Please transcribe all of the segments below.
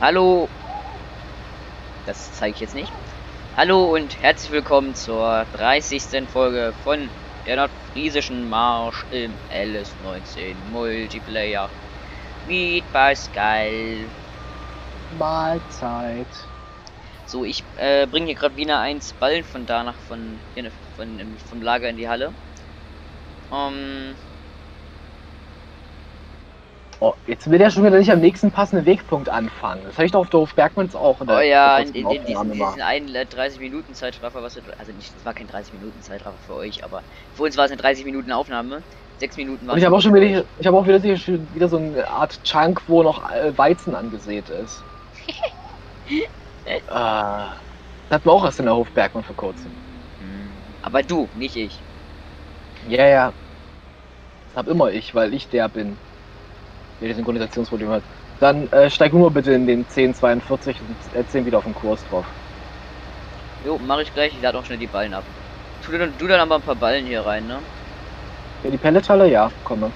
Hallo. Das zeige ich jetzt nicht. Hallo und herzlich willkommen zur 30. Folge von der Nordfriesischen Marsch im LS19 Multiplayer mit Pascal. Mahlzeit. So, ich bringe hier gerade wieder 1 Ballen von da nach vom Lager in die Halle. Oh, jetzt will er schon wieder nicht am nächsten passenden Wegpunkt anfangen. Das habe ich doch auf der Hof Bergmanns auch. Oh ja, in diesen einen 30-Minuten-Zeitraffer, was wir, also nicht, es war kein 30-Minuten-Zeitraffer für euch, aber für uns war es eine 30-Minuten-Aufnahme. 6 Minuten war. Ich habe auch schon wieder, ich habe auch wieder so eine Art Chunk, wo noch Weizen angesät ist. Das hatten wir auch erst in der Hof Bergmann vor kurzem. Aber du, nicht ich. Ja, ja. Das hab immer ich, weil ich der bin. Der das Synchronisationsproblem hat. Dann steig nur bitte in den 1042 und 10 wieder auf den Kurs drauf. Jo, mach ich gleich. Ich lade auch schnell die Ballen ab. Tu dann aber ein paar Ballen hier rein, ne? Ja, die Pellethalle, ja, komme.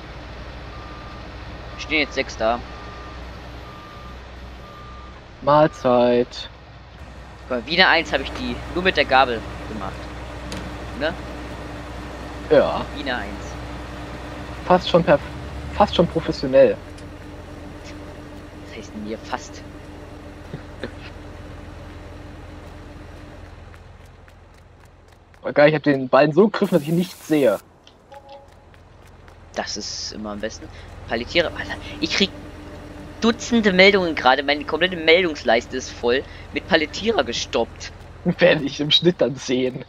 Stehen jetzt 6 da. Mahlzeit. Mal wieder 1 habe ich die nur mit der Gabel gemacht. Ne? Ja. Wiener 1. Fast schon professionell. Das heißt mir fast. Geil, ich habe den Ballen so gegriffen, dass ich ihn nicht sehe. Das ist immer am besten. Palettiere, Alter. Ich krieg Dutzende Meldungen gerade. Meine komplette Meldungsleiste ist voll mit Palettierer gestoppt. Werde ich im Schnitt dann sehen.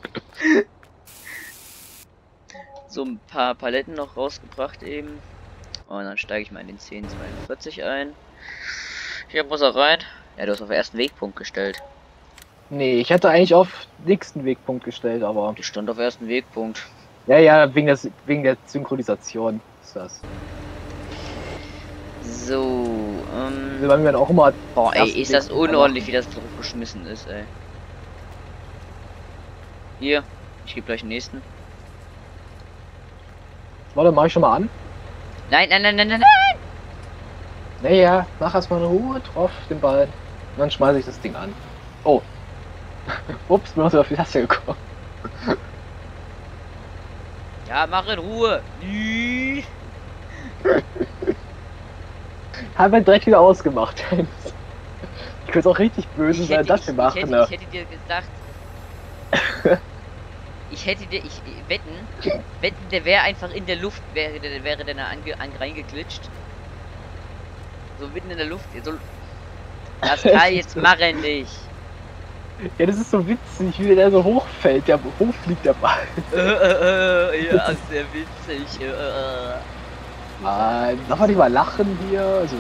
So ein paar Paletten noch rausgebracht eben. Und dann steige ich mal in den 1042 ein. Hier muss er rein. Ja, du hast auf den ersten Wegpunkt gestellt. Nee, ich hatte eigentlich auf nächsten Wegpunkt gestellt, aber. Die stand auf ersten Wegpunkt. Ja, ja, wegen der Synchronisation ist das. So, wir werden auch immer. Boah, ey, ist das unordentlich, wie das drauf geschmissen ist, ey. Hier, ich gebe gleich den nächsten. Warte, mach ich schon mal an? Nein, nein, nein, nein, nein, nein! Naja, mach erstmal eine Ruhe drauf, den Ball. Und dann schmeiße ich das Ding an. Oh. Ups, bin auf die Taste gekommen. Ja, mach in Ruhe! Haben wir direkt wieder ausgemacht. Ich könnte auch richtig böse sein, dass wir machen. Ich hätte dir gesagt. Ich hätte dir, ich wetten, der wäre einfach in der Luft, wäre der reingeglitscht. So mitten in der Luft, so. Das kann jetzt machen nicht. Ja, das ist so witzig, wie der so hochfällt, der hochfliegt der Ball. Ja, sehr witzig. Mann, darf man nicht mal lachen hier? Also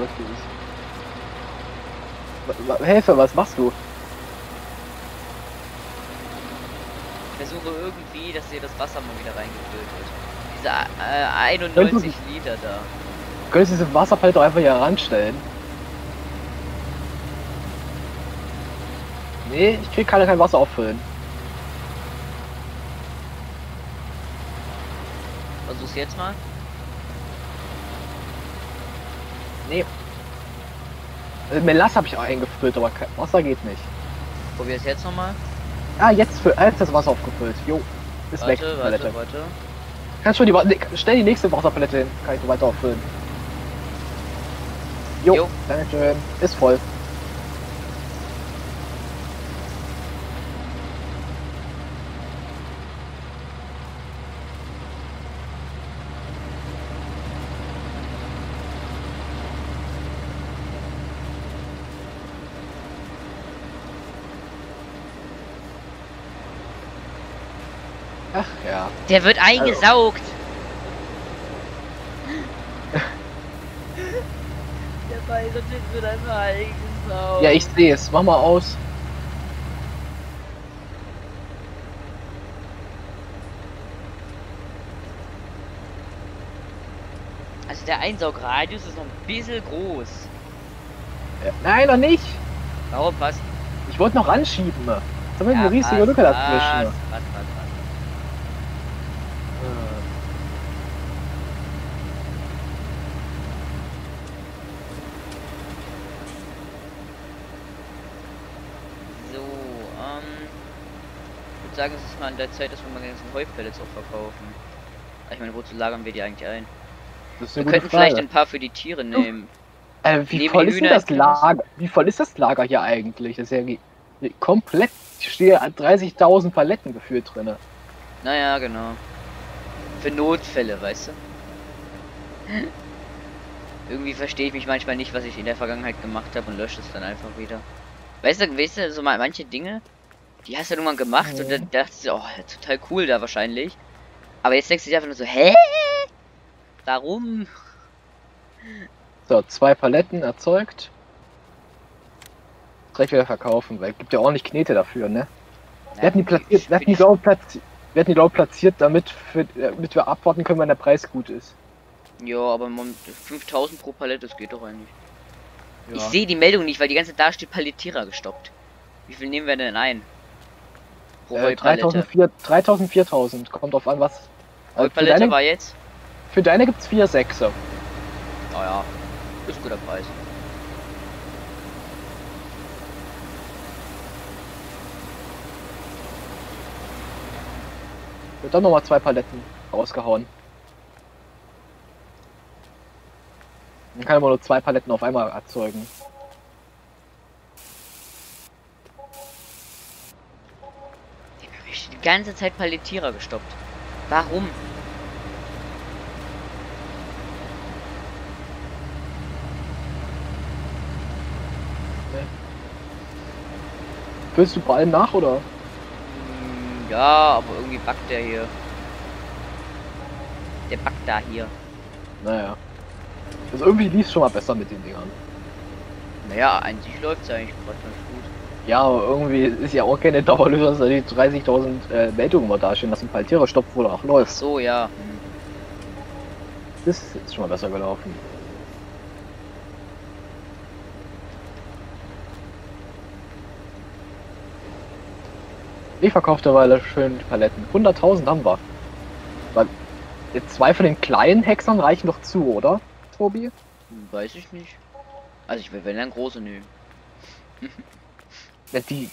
wirklich. Helfer, was machst du? Ich versuche irgendwie, dass hier das Wasser mal wieder reingefüllt wird. Diese 91 Liter da. Könntest du diese Wasserpalette doch einfach hier heranstellen? Nee, ich krieg kein Wasser auffüllen. Versuch's jetzt mal. Nee. Melasse habe ich auch eingefüllt, aber Wasser geht nicht. Probier es jetzt nochmal. Ah, jetzt ist das Wasser aufgefüllt. Jo, ist weg. Warte. Kannst schon stell die nächste Wasserpalette hin. Kann ich so weiter auffüllen. Jo, dankeschön. Ist voll. Ach ja. Der wird eingesaugt. Also. Der Ball wird einfach eingesaugt. Ja, ich sehe es. Mach mal aus. Also der Einsaugradius ist noch ein bisschen groß. Nein, noch nicht. Warum was? Ich wollte noch anschieben. Jetzt haben wir eine riesige Lücke dazwischen. würde sagen, es ist mal an der Zeit, dass wir mal die ganzen Heupellets auch verkaufen. Ich meine, wozu lagern wir die eigentlich ein? Wir könnten vielleicht ein paar für die Tiere nehmen. Wie voll ist denn das Lager? Wie voll ist das Lager hier eigentlich? Das ist ja komplett, ich stehe an 30.000 Paletten geführt drin. Naja, genau. Für Notfälle, weißt du? Irgendwie verstehe ich mich manchmal nicht, was ich in der Vergangenheit gemacht habe und lösche es dann einfach wieder. Weißt du, so mal manche Dinge, die hast du nun mal gemacht und dann dachtest du, oh, total cool da wahrscheinlich. Aber jetzt denkst du dir einfach nur so, hä? Warum? So, 2 Paletten erzeugt. Gleich wieder verkaufen, weil es gibt ja ordentlich Knete dafür, ne? Ja, wir hatten die platziert, wir hatten die, glaube ich, platziert, damit wir abwarten können, wenn der Preis gut ist. Ja, aber 5.000 pro Palette, das geht doch eigentlich. Ja. Ich sehe die Meldung nicht, weil die ganze da steht Palettierer gestoppt. Wie viel nehmen wir denn ein? Pro 3.000, 4.000, kommt drauf an, was. Palette deine, war jetzt? Für deine gibt's 4,6er. Naja, ist guter Preis. Wird dann nochmal 2 Paletten rausgehauen. Man kann immer nur 2 Paletten auf einmal erzeugen. Ich habe die ganze Zeit Palettierer gestoppt. Warum? Füllst du bei allem nach, oder? Ja, aber irgendwie backt der hier. Der backt da hier. Naja. Also irgendwie lief es schon mal besser mit den Dingern. Naja, an sich läuft es eigentlich gerade ganz gut. Ja, aber irgendwie ist ja auch keine Dauerlösung, dass die 30.000 Meldungen mal dastehen, dass ein Paltiere stoppt, wo er auch läuft. Ach so, ja. Das ist schon mal besser gelaufen. Ich verkaufe derweil schön die Paletten. 100.000 haben wir. Weil jetzt 2 von den kleinen Hexern reichen doch zu, oder? Tobi? Weiß ich nicht. Also ich will wenn dann große nehmen. Ja, die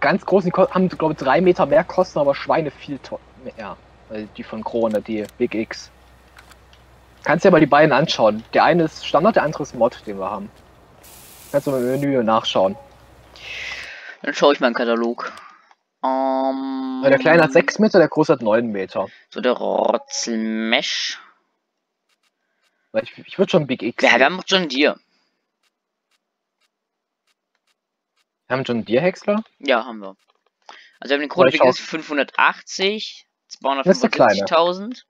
ganz großen, die haben glaube ich 3 Meter mehr, kosten aber Schweine viel mehr. Also die von Krone, die Big X. Kannst dir aber die beiden anschauen. Der eine ist Standard, der andere ist Mod, den wir haben. Kannst du mal im Menü nachschauen. Dann schaue ich mal im Katalog. Der Kleine hat 6 Meter, der Große hat 9 Meter. So der Rotzelmesch. Ich würde schon Big X. Ja, wir haben John Deere. Wir haben John Deere Häcksler? Ja, haben wir. Also wir haben den Krone Big X 580, 250.000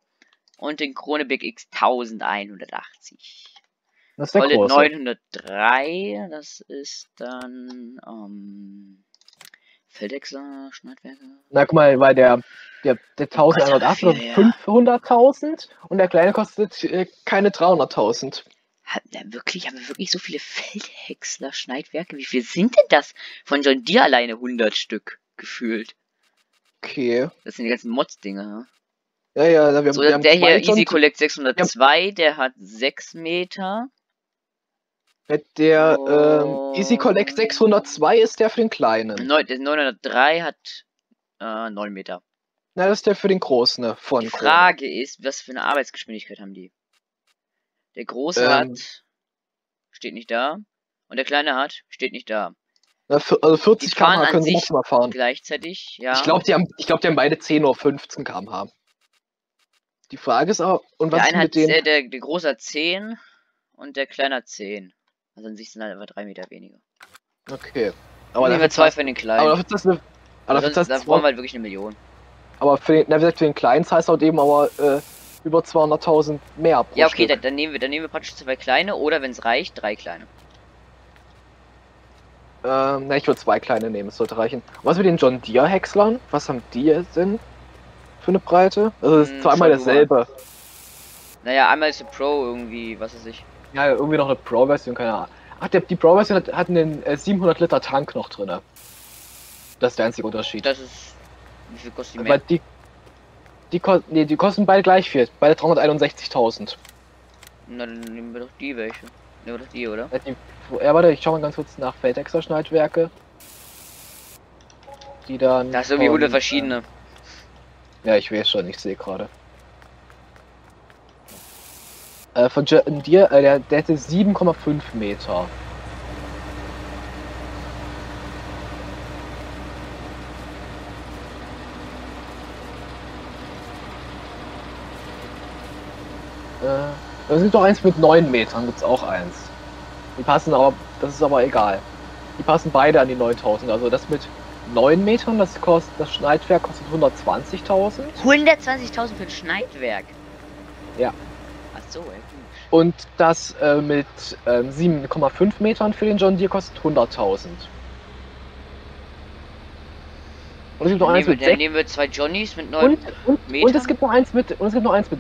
und den Krone Big X 1180. Das ist der Große. 903, das ist dann... Feldhäcksler, Schneidwerke. Na guck mal, weil der 1180 oder 500.000 und der kleine kostet keine 300.000. Haben wir wirklich so viele Feldhäcksler, Schneidwerke? Wie viel sind denn das? Von John Deere alleine 100 Stück gefühlt. Okay. Das sind die ganzen Mods-Dinger. Ja, ja. So, der hier Easy Collect 602, der hat 6 Meter. Der Easy Collect 602 ist der für den Kleinen. Der 903 hat 9 Meter. Na, das ist der für den Großen, ne? Die Frage ist, was für eine Arbeitsgeschwindigkeit haben die? Der Große hat... Steht nicht da. Und der Kleine hat... Steht nicht da. Na, also 40 km/h können sie mal fahren. Gleichzeitig, ja. Ich glaube, die haben beide 10 oder 15 km/h. Die Frage ist aber... Und was ist mit denen? Der Große hat 10 und der Kleine hat 10. Also an sich sind halt einfach 3 Meter weniger. Okay. Aber nehmen wir 2 für den Kleinen. Aber da brauchen wir halt wirklich eine Million. Aber für den Kleinen heißt halt eben aber über 200.000 mehr pro Stück. Okay, dann nehmen wir praktisch 2 Kleine oder wenn es reicht, 3 Kleine. Ne, ich würde 2 Kleine nehmen, es sollte reichen. Was mit den John Deere Häckslern? Was haben die jetzt denn für eine Breite? Also das ist zweimal dasselbe. Naja, einmal ist der Pro irgendwie, was weiß ich. Ja, irgendwie noch eine Pro-Version, keine Ahnung. Ach, die Pro-Version hat einen 700 Liter Tank noch drin. Das ist der einzige Unterschied. Das ist... Wie viel kostet die mehr? Die kosten beide gleich viel. Beide 361.000. Na, dann nehmen wir doch die welche. Nehmen wir doch die, oder? Ja, warte, ich schau mal ganz kurz nach Feldhäcksler-Schneidwerke. die dann. Das ist irgendwie 100 verschiedene. Ja, ich weiß schon, ich sehe gerade. Von John Deere, der hätte 7,5 Meter. Es gibt doch eins mit 9 Metern, gibt's auch eins. Die passen aber, das ist aber egal. Die passen beide an die 9000. Also das mit 9 Metern, das kostet, das Schneidwerk kostet 120.000. 120.000 für ein Schneidwerk? Ja. Ach so, ey. Und das mit 7,5 Metern für den John Deere kostet 100.000. Und es gibt noch eins mit 6. Nehmen wir zwei Johnnies mit 9 Metern. Und es gibt noch eins mit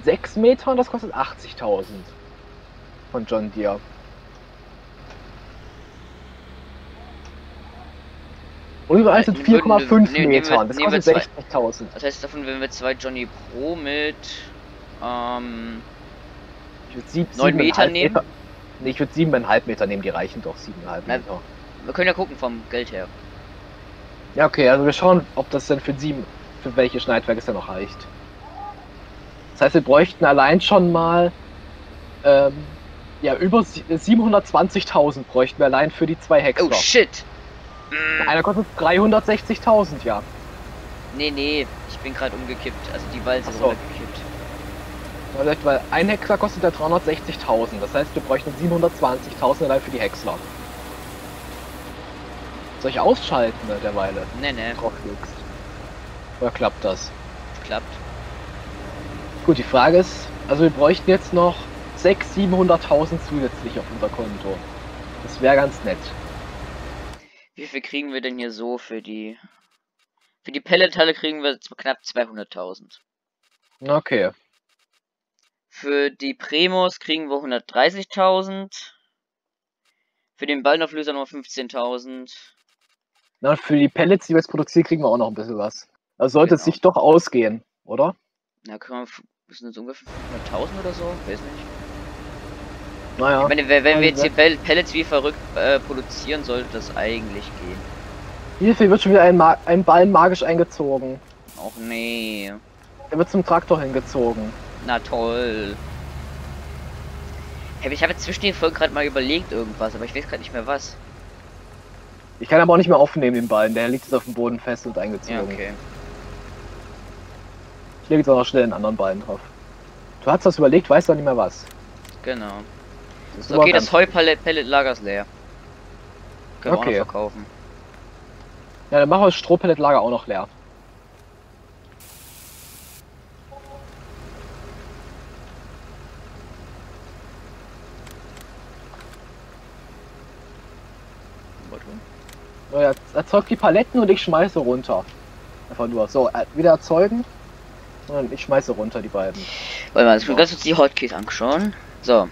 6 Metern, das kostet 80.000 von John Deere. Und über eins mit 4,5 Metern, das kostet 60.000. Das heißt, davon würden wir zwei Johnny Pro mit 9 Metern nehmen. Nee, ich würde 7,5 Meter nehmen, die reichen doch 7,5 Meter. Wir können ja gucken vom Geld her. Ja, okay, also wir schauen, ob das denn für welche Schneidwerke es dann noch reicht. Das heißt, wir bräuchten allein schon mal, ja, über 720.000 bräuchten wir allein für die zwei Hexer. Oh, shit! Einer kostet 360.000, ja. Nee, nee, ich bin gerade umgekippt, also die Walze ist umgekippt. Ja, weil ein Hexer kostet ja 360.000, das heißt, wir bräuchten 720.000 allein für die Hexer. Soll ich ausschalten derweile? Ne, ne. Oder klappt das? Klappt. Gut, die Frage ist, also wir bräuchten jetzt noch 600.000, 700.000 zusätzlich auf unser Konto. Das wäre ganz nett. Wie viel kriegen wir denn hier so für die... Für die Pelletteile kriegen wir knapp 200.000. Okay. Für die Premos kriegen wir 130.000. Für den Ballenauflöser nochmal 15.000. Na, für die Pellets, die wir jetzt produzieren, kriegen wir auch noch ein bisschen was. Also sollte es sich doch ausgehen, oder? Na, müssen jetzt ungefähr 500.000 oder so? Weiß nicht. Naja. Ich meine, wenn wir jetzt hier Pellets wie verrückt produzieren, sollte das eigentlich gehen. Hierfür wird schon wieder ein Ballen magisch eingezogen. Och nee. Der wird zum Traktor hingezogen. Na toll. Hey, ich habe jetzt zwischen den Folgen gerade mal überlegt irgendwas, aber ich weiß gerade nicht mehr was. Ich kann aber auch nicht mehr aufnehmen, den Ballen. Der liegt jetzt auf dem Boden fest und eingezogen. Ja, okay. Ich lege jetzt auch noch schnell einen anderen Ballen drauf. Du hast das überlegt, weißt doch nicht mehr was. Genau. Das okay, das Heu-Pellet-Lager ist leer. Können wir auch noch verkaufen. Ja, dann machen wir das Stroh-Pellet-Lager auch noch leer. Erzeugt die Paletten und ich schmeiße runter. Einfach nur. So, wieder erzeugen. Und ich schmeiße runter die beiden. Warte mal, kannst du uns die Hotkeys anschauen? So.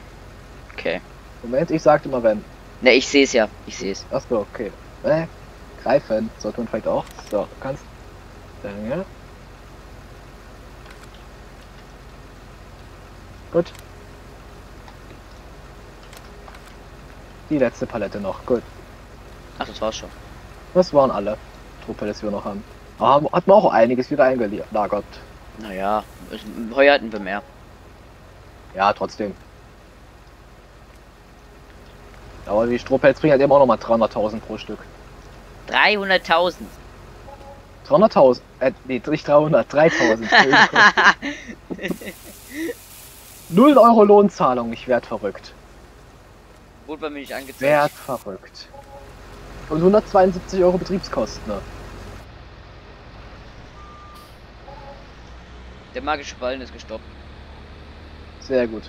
Okay. Moment, ich sagte mal wenn. Ne, ich sehe es ja. Ich sehe es. Achso, okay. Greifen. Sollte man vielleicht auch. So, du kannst. Danke. Gut. Die letzte Palette noch. Gut. Ach, das war's schon. Das waren alle Truppe, das wir noch haben. Aber hat man auch einiges wieder eingelagert. Naja, heuer hatten wir mehr. Ja, trotzdem. Aber die Strohpelz bringen halt eben auch nochmal 300.000 pro Stück. 300.000? 300.000? Nee, nicht 300, 3.000. 0 Euro Lohnzahlung, ich werd verrückt. Wurde bei mir nicht angezeigt. Werd verrückt. Und 172 Euro Betriebskosten. Ne? Der magische Ballen ist gestoppt. Sehr gut.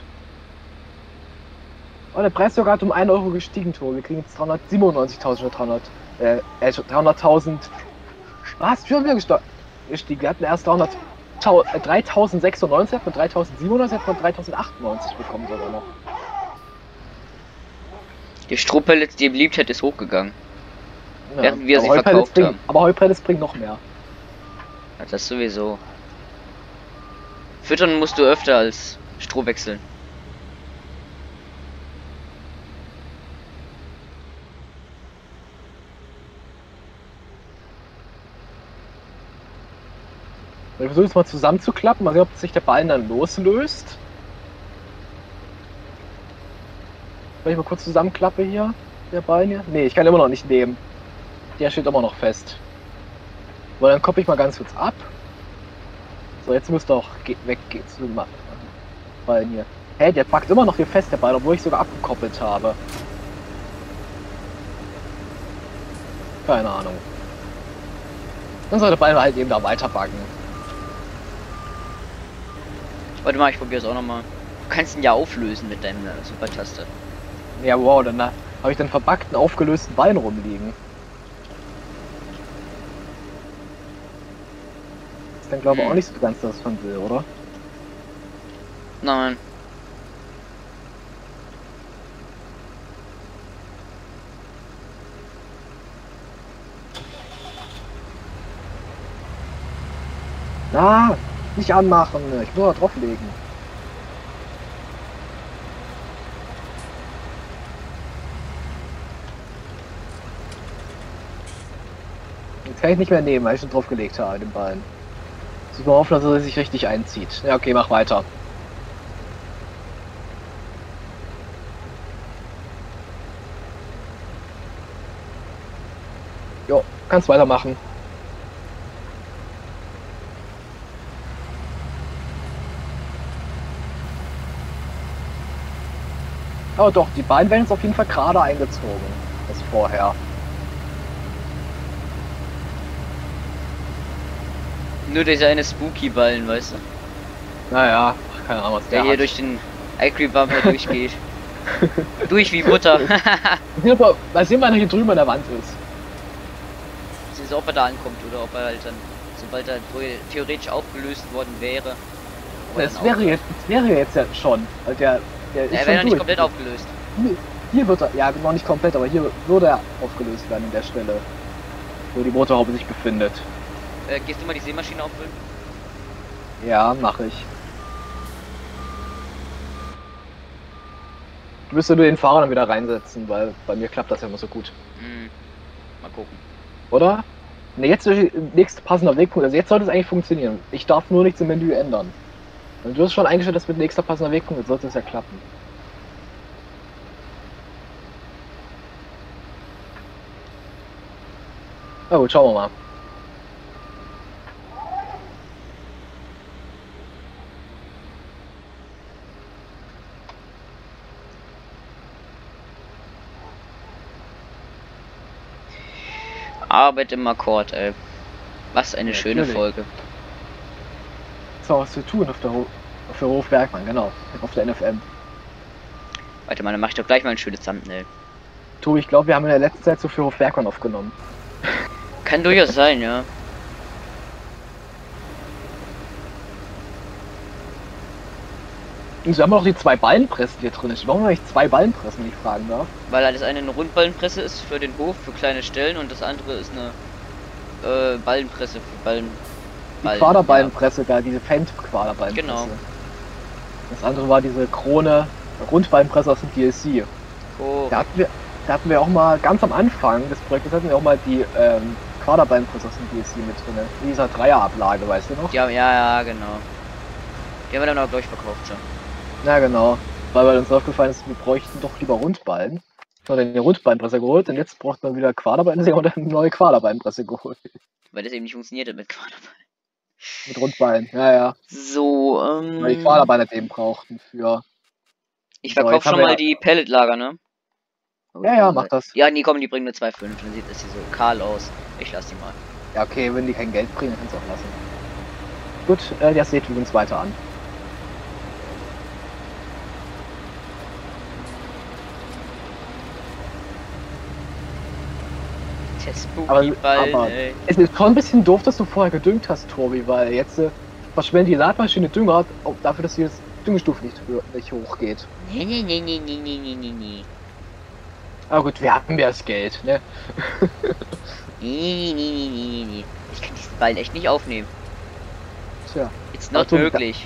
Oh, der Preis sogar hat um 1 Euro gestiegen, Tor. Wir kriegen jetzt 397.000 oder 300.000. Was? Wir haben wieder gestiegen. Wir hatten erst 3.096, hat man 3.700, hat man 3.098 bekommen sogar noch. Die Strohpellets, die Beliebtheit ist hochgegangen. Ja, während wir sie verkauft haben. Aber Heupellets bringt noch mehr. Ja, das sowieso. Füttern musst du öfter als Stroh wechseln. Wir versuchen es mal zusammenzuklappen, mal sehen, ob sich der Ballen dann loslöst. Wenn ich mal kurz zusammenklappe hier, der Ballen hier. Ne, ich kann immer noch nicht nehmen. Der steht immer noch fest. Aber dann koppel ich mal ganz kurz ab. So, jetzt müsste auch weggehen zu dem Ballen hier. Hey, der packt immer noch hier fest, der Ballen, obwohl ich sogar abgekoppelt habe. Keine Ahnung. Dann soll der Ball halt eben da weiterbacken. Warte mal, ich probiere es auch nochmal. Du kannst ihn ja auflösen mit deiner Supertaste. Ja, wow, dann habe ich den verbackten, aufgelösten Ball rumliegen. Ist dann, glaube ich, auch nicht so ganz das, was man will, oder? Nein. Na, nicht anmachen, ich muss da drauflegen. Jetzt kann ich nicht mehr nehmen, weil ich schon draufgelegt habe, den Ballen. Jetzt muss man hoffen, dass er sich richtig einzieht. Ja, okay, mach weiter. Jo, kannst weitermachen. Aber doch, die Beine werden jetzt auf jeden Fall gerade eingezogen, als vorher. Nur dieser eine Spooky-Ballen, weißt du? Naja, keine Ahnung, was der hier hat. Durch den ICE-Bumper durchgeht. Durch wie Butter. Mal sehen, wann er hier drüben an der Wand ist. Das ist, ob er da ankommt oder ob er halt dann, sobald er theoretisch aufgelöst worden wäre. Das wäre jetzt schon. Also der wäre noch nicht komplett aufgelöst. Hier wird er, ja genau, nicht komplett, aber hier würde er aufgelöst werden an der Stelle, wo die Motorhaube sich befindet. Gehst du mal die Seemaschine auffüllen? Ja, mache ich. Du müsstest nur den Fahrer dann wieder reinsetzen, weil bei mir klappt das ja immer so gut. Mhm. Mal gucken. Oder? Ne, jetzt durch den nächsten passender Wegpunkt, also jetzt sollte es eigentlich funktionieren. Ich darf nur nichts im Menü ändern. Und du hast schon eingestellt, dass mit nächster passender Wirkung, jetzt sollte es ja klappen. Na gut, schauen wir mal. Arbeit im Akkord, ey. Was eine schöne Folge. So, was zu tun auf der Hof Bergmann, genau, auf der NFM. Warte mal, dann mach ich doch gleich mal ein schönes Thumbnail. Du, ich glaube, wir haben in der letzten Zeit so viel Hof Bergmann aufgenommen. Kann durchaus sein, ja. Und wir haben auch die zwei Ballenpressen hier drin. Warum haben wir nicht zwei Ballenpressen, wenn ich fragen darf? Weil das eine Rundballenpresse ist für den Hof, für kleine Stellen, und das andere ist eine Ballenpresse für Ballen. Die Quaderballenpresse, ja. Da, diese Fendt-Quaderballenpresse. Genau. Das andere war diese Krone Rundballenpresse aus dem DLC. Oh. Da hatten wir auch mal ganz am Anfang des Projektes hatten wir auch mal die Quaderballenpresse aus dem DLC mit drin. In dieser Dreierablage, weißt du noch? Ja, ja, ja, genau. Die haben wir dann auch durchverkauft schon. Na genau, weil bei uns aufgefallen ist, wir bräuchten doch lieber Rundballen. Dann haben wir eine Rundballenpresse geholt und jetzt braucht man wieder Quaderballenpresse und eine neue Quaderballenpresse geholt. Weil das eben nicht funktioniert hat mit Quaderballen. Mit Rundballen, ja, ja. So, weil die Quaderbeine eben brauchten für... Ich verkaufe schon mal die Pelletlager, ne? Aber ja, ja, mach das. Ja, nee, komm, die bringen nur 2,5, dann sieht das hier so kahl aus. Ich lass die mal. Ja, okay, wenn die kein Geld bringen, kannst du auch lassen. Gut, das seht ihr uns weiter an. Aber ey. Es ist schon ein bisschen doof, dass du vorher gedüngt hast, Tobi, weil jetzt verschwendet die Ladmaschine Dünger dafür, dass die jetzt Düngestufe nicht hochgeht. Nee. Aber gut, wir hatten ja das Geld, ne? Nee. Ich kann diesen Ball echt nicht aufnehmen. Tja. It's not möglich.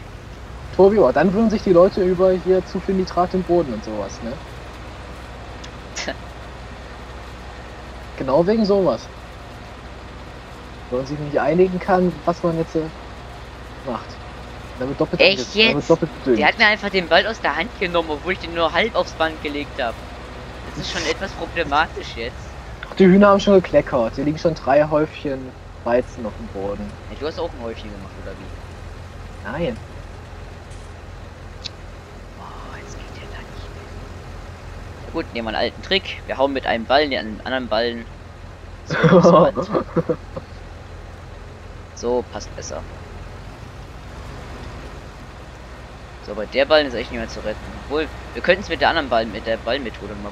Tobi, oh, dann würden sich die Leute über hier zu viel Nitrat im Boden und sowas, ne? Genau wegen sowas. Wenn man sich nicht einigen kann, was man jetzt umgebracht. Damit doppelt. Echt jetzt? Der hat mir einfach den Ball aus der Hand genommen, obwohl ich den nur halb aufs Band gelegt habe. Das ist schon etwas problematisch jetzt. Ach, die Hühner haben schon gekleckert. Hier liegen schon 3 Häufchen Weizen auf dem Boden. Ja, du hast auch ein Häufchen gemacht, oder wie? Nein. Oh, jetzt geht der da nicht mehr. Gut, nehmen wir einen alten Trick. Wir hauen mit einem Ball den anderen Ballen. So, passt besser. So, bei der Ball ist echt nicht mehr zu retten. Obwohl, wir könnten es mit der anderen Ball, mit der Ballmethode mal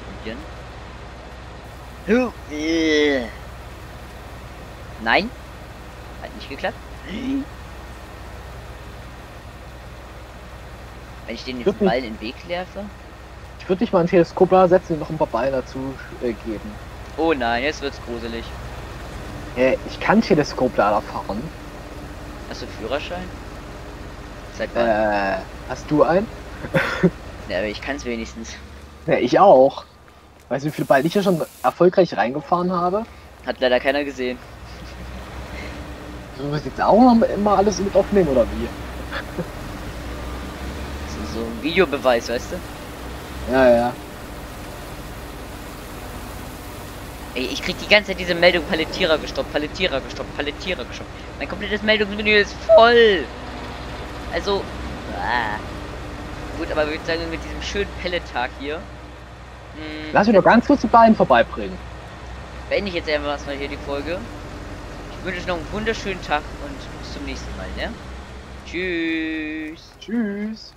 probieren. Nein. Hat nicht geklappt. Wenn ich den Ball in den Weg werfe. Ich würde dich mal ein Teleskop setzen und noch ein paar Ballen dazu geben. Oh nein, jetzt wird's gruselig. Ich kann Teleskoplader fahren. Hast du einen Führerschein? Seit wann? Hast du einen? Ja, aber ich kann's wenigstens. Ja, ich auch. Weißt du, wie viele Ball ich ja schon erfolgreich reingefahren habe? Hat leider keiner gesehen. Du musst jetzt auch noch immer alles mit aufnehmen, oder wie? Das ist so ein Videobeweis, weißt du? Ja, ja. Ich krieg die ganze Zeit diese Meldung, Palettierer gestoppt, Palettierer gestoppt, Palettierer gestoppt. Mein komplettes Meldungsmenü ist voll. Also, gut, aber ich würde sagen, mit diesem schönen Pellettag hier. Lass mich noch ganz kurz die Ballen vorbeibringen. Beende ich jetzt einfach mal hier die Folge. Ich wünsche euch noch einen wunderschönen Tag und bis zum nächsten Mal, ne? Tschüss. Tschüss.